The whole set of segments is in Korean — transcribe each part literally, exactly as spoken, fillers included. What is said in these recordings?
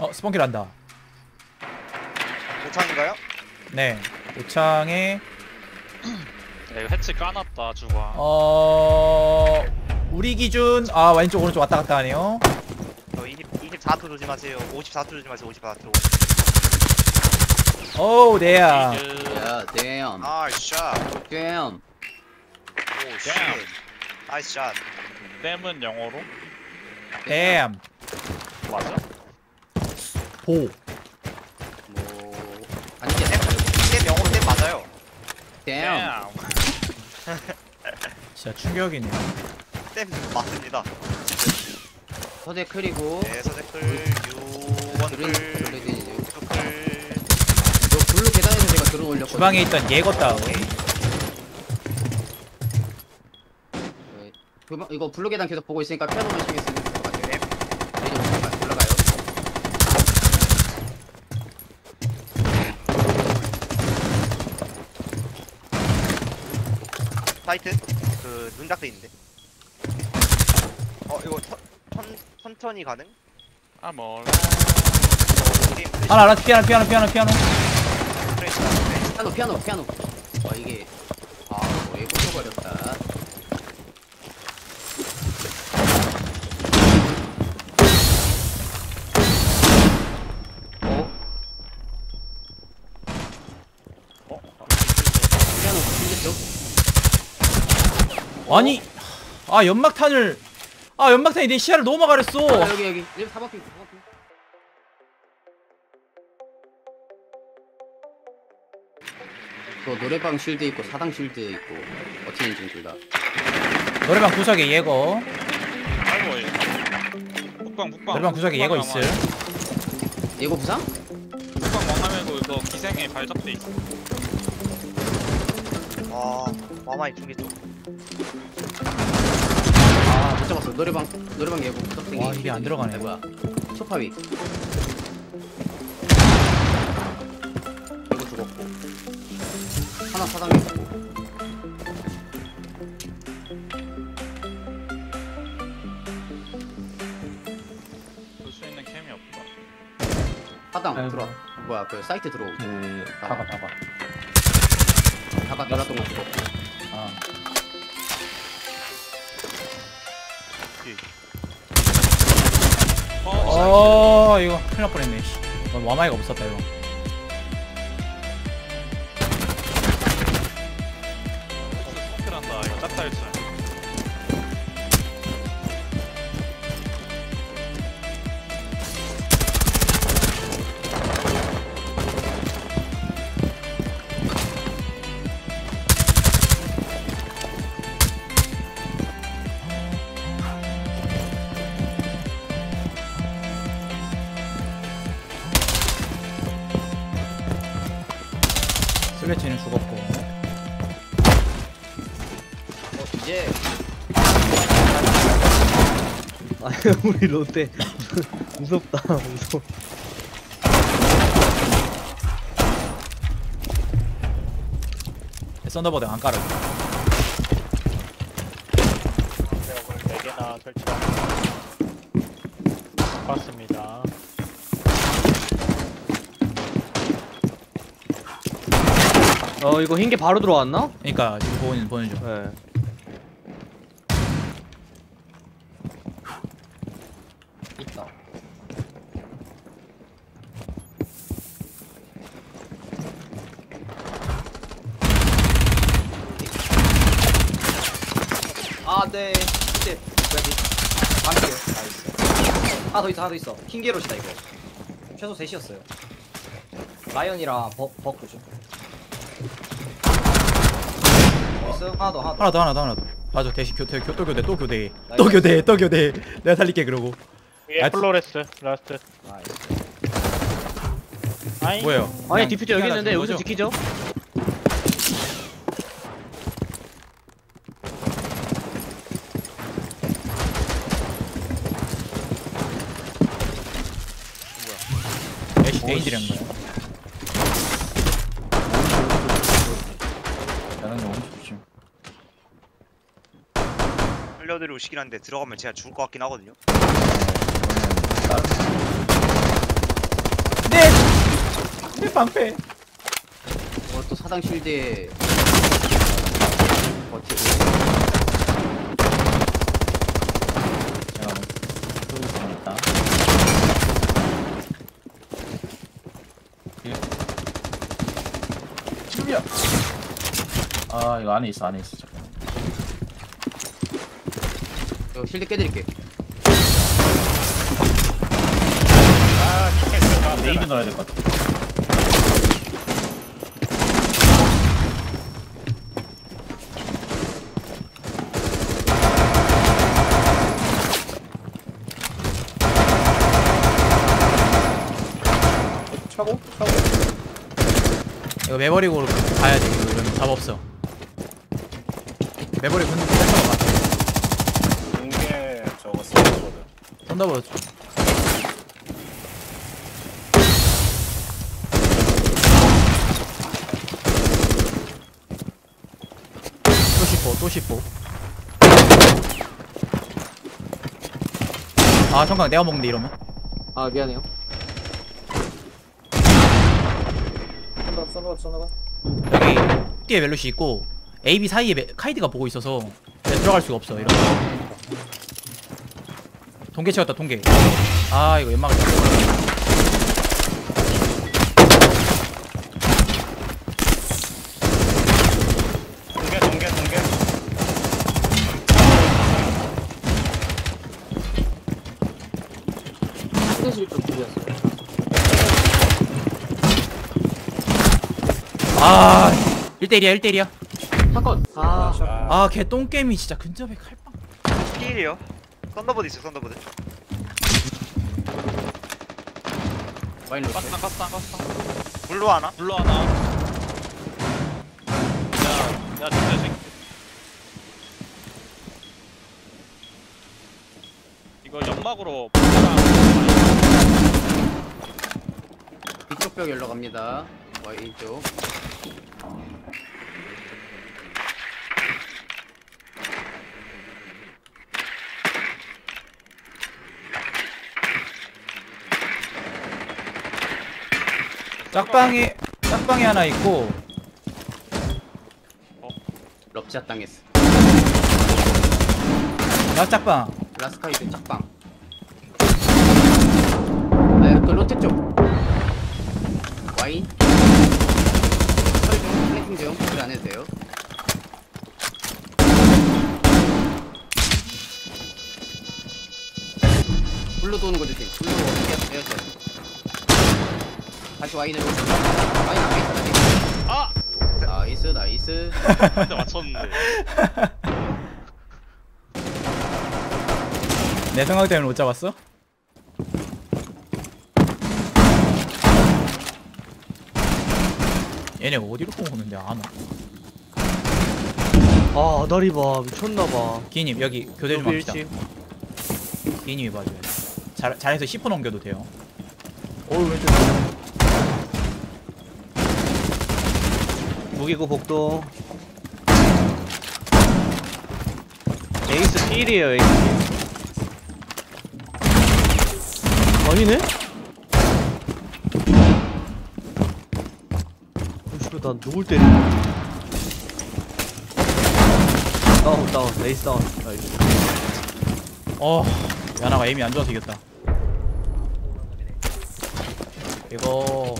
어, 스펀키를 한다. 도창인가요? 네, 도창에. 야, 이거 해치 까놨다, 주가. 어, 우리 기준, 아, 왼쪽, 오른쪽 왔다 갔다 하네요. 저 이십사 초 조심하세요. 오십사 초 조심하세요, 오십사 초. 오우, 대야. 야, damn. 나이스 샷. damn. 오, damn. 나이스 샷. damn은 영어로? damn. 맞아? 호. 뭐. 아니, 이게 댐, 댐 영어로 댐 맞아요. damn. 진짜 충격이네. 댐 맞습니다. 서재 클이고. 네, 서재 클, 유원 클, 저 클. 저 블루 계단에서 제가 드론 올렸거든요. 주방에 있던 예거 다운. 이거 블루 계단 계속 보고 있으니까 피아노 보시겠습니다. 사이트? 그 눈작도 있는데. 어 이거 천.. 천천히 가능? 아 뭘.. 하나 하나 피아노 피아노 피아노 피아노 피아노 피아노 피아노 와 이게.. 아 뭐에 꽂혀버렸다. 어? 어? 피아노 죽겠죠? 아니, 아 연막탄을, 아 연막탄이 내 시야를 너무 막아냈어. 아, 여기 여기 여기 사박빙 사박빙. 저 노래방 실드 있고 사당 실드 있고 어떻게 인증 둘 다. 노래방 구석에 예거. 아이고, 북방 북방. 노래방 구석에 예거 있을. 예거 부상? 북방 왕하면도 이거 기생에 발작돼 있어. 아, 와마이 두 개 또. 아, 못 잡았어. 노래방, 노래방 예고. 와, 이게 안 들어가네. 아, 뭐야? 소파 위. 이거 죽었고. 하나 사당에 있고. 볼 수 있는 캠이 없다. 사당 들어. 뭐야? 그 사이트 들어오고. 그 다가 다가. 다가 들어왔던 거 죽었고. 아. 어, 어 이거 큰일 날 뻔했네. 와마이가 없었다 이거. 스킬한다. 짝다 했어. 슬래치는 죽었고. 어, 이제. 아, 우리 롯데. 무섭다, 무서워. 썬더버드 안 깔아줘. 제가 오늘 네 개나 설치하고 봤습니다. 어 이거 흰 게 바로 들어왔나? 그러니까 지금 보는 보는 중. 네. 있다. 아 네. 이제 여기 반개. 나이스. 하나 더 있어, 하나 더 있어. 흰 게롯이다 이거. 최소 셋이었어요. 라이언이랑 버 버크죠. 하나 더, 하나 더, 하나 더, 하나 더, 하나 더. 맞아, 대시 교대, 교, 또 교대, 또 교대, 또 교대, 또 교대. 내가 살릴게 그러고. 예, 플로레스, 라스트. 아이. 뭐예요? 아니 디퓨저 여기 있는데 여기서 지키죠. 뭐야? 애쉬 데이지란 거야. 들이 오시긴 한데 들어가면 제가 죽을 것 같긴 하거든요. 방패 방패. 어, 또 사당 실드에 버티고. 제가 쏘고 있습니다. 예. 준비야. 아 이거 안에 있어 안에 있어. 저 실드 깨드릴게. 레이드 넣어야 될 것 같아. 차고? 차고? 이거 매버릭으로 가야돼. 이거 이러면 답 없어. 매버릭 근데 뺏어가 인게 저거 썬더버드 썬더버드 또 씹고. 아 잠깐 내가 먹는데 이러면 아 미안해요. 썬더바 썬더바 썬더바 여기 띠에 멜루시 있고 에이비 사이에 메, 카이드가 보고 있어서 들어갈 수가 없어. 이러면 동계 채웠다 동계. 아 이거 연막을 아 일 대일이야 일 대일이야 사건. 아 걔 똥게임이 진짜 근접에 칼빵 스킬이요. 썬더보드 있어 썬더보드. 깠다 깠다 깠다. 물로 하나? 물로 하나. 야, 야 진짜 새끼 이거 연막으로 이쪽 벽 열러 갑니다. 와 이쪽 짝방이 짝방이 하나 있고. 어? 럽샷 당했어. 야 짝방 라스카이드 짝방. 아 또 로테 쪽 와인 플래팅 좀 구별 안 해도 돼요. 블루 도는 거 조심. 블루 어떻게 해야 돼? 다시 와인으로. 와인 앞에 있어. 아! 나이스 나이스. 근데 맞췄는데. 내 생각 때문에 못 잡았어? 얘네 어디로 오는데 안 와. 아 아다리 봐 미쳤나봐. 기님 여기 교대 좀 합시다. 기님이 봐줘요. 잘, 잘해서 씹어 넘겨도 돼요. 어우 왼쪽 무기고 복도 에이스 힐이에요. 에이스 힐 아니네? 난 누굴 때리는 거야. 다운 다운 레이스 다운. 어 야나가 에임이 안 좋아서 이겼다. 이거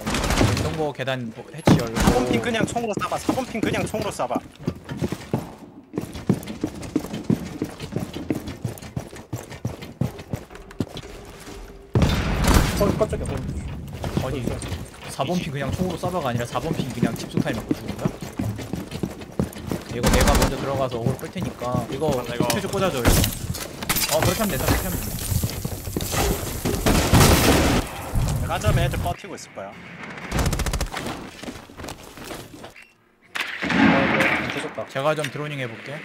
이런 거 계단 해치 열고 사 번 핀 그냥 총으로 쏴봐. 사 번 핀 그냥 총으로 쏴봐. 어 깜짝이야. 아니 사 번 핀 그냥 총으로 쏴봐가 아니라 사 번 핀 그냥 집수탄이 맞고 죽는다? 이거 내가 먼저 들어가서 어그로 끌 테니까 이거 퓨즈 꽂아줘 이거. 어 그렇게 하면 된다. 그렇게 하면 된다. 가자면 애들 버티고 있을 거야. 제가 좀 드로닝 해볼게.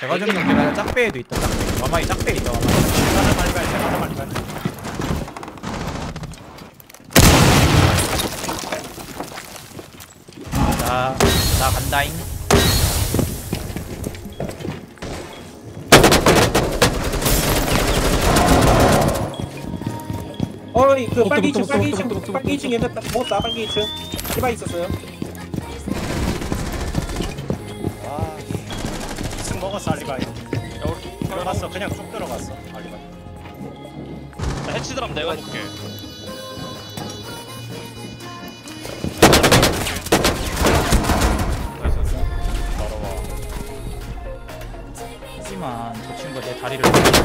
제가 좀 넘겨라. 짝배에도 있다. 짝배. 와마이 짝배 있다. 와마이 제가 좀 말리발 제가 좀 말리발. 아, 나 간다잉. 어, 어이 그 빨간 이 층 빨간 이 층 빨간 이 층 얘네 먹었다. 빨간 이 층 디바 있었어요. 와 이 층 먹었어 알리바이. 들어갔어 그냥 쭉 들어갔어 알리바이. 나 해치 드랍 내가 볼게. 하지만 저 친구가 내 다리를